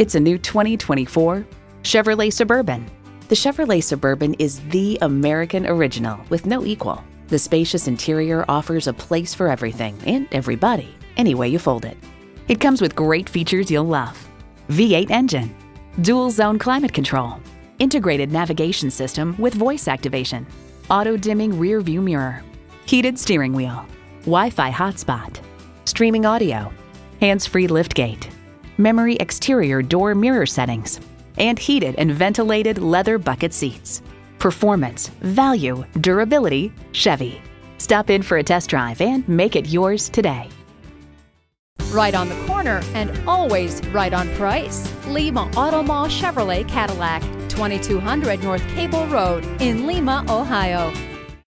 It's a new 2024 Chevrolet Suburban. The Chevrolet Suburban is the American original with no equal. The spacious interior offers a place for everything and everybody, any way you fold it. It comes with great features you'll love. V8 engine, dual zone climate control, integrated navigation system with voice activation, auto dimming rear view mirror, heated steering wheel, Wi-Fi hotspot, streaming audio, hands-free liftgate, memory exterior door mirror settings, and heated and ventilated leather bucket seats. Performance, value, durability, Chevy. Stop in for a test drive and make it yours today. Right on the corner and always right on price. Lima Auto Mall Chevrolet Cadillac, 2200 North Cable Road in Lima, Ohio.